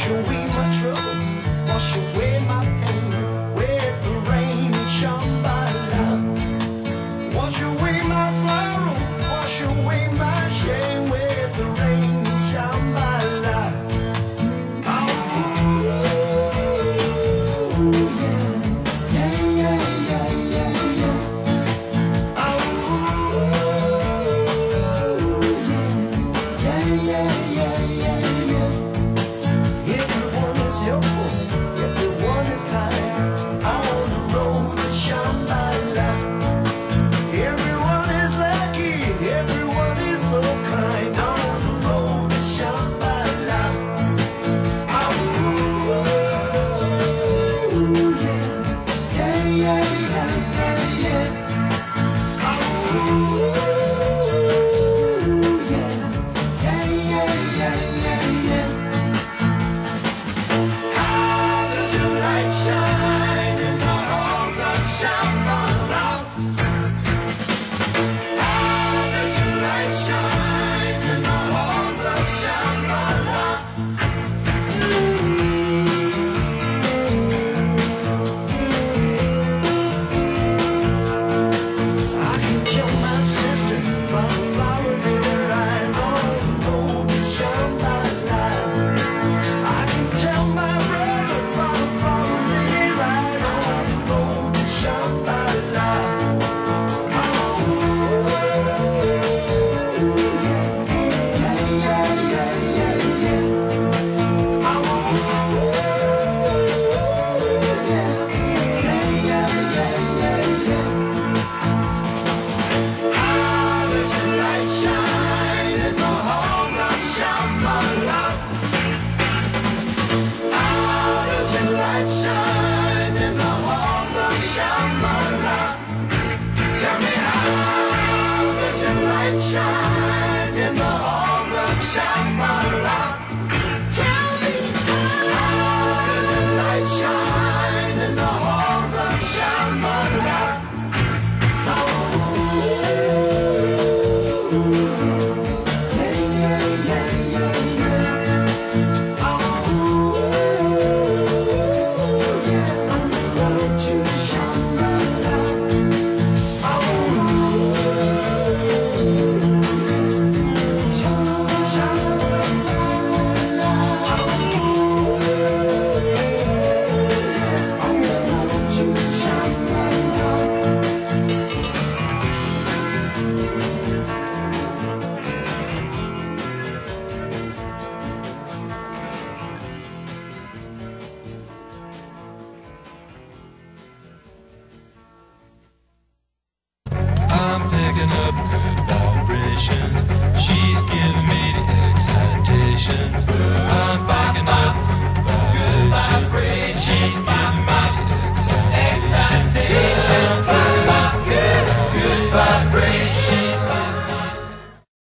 wash away my troubles, wash away my pain, with the rain and Shambhala. Wash away my sorrow, wash away my shame, with the rain and Shambhala. Oh, yeah. Shine in the halls of Shambhala. Tell me, how does the light shine in the halls of Shambhala? Oh, yeah, yeah, yeah, yeah, yeah. Oh, yeah, I'm going to Shambhala. Picking up good vibrations.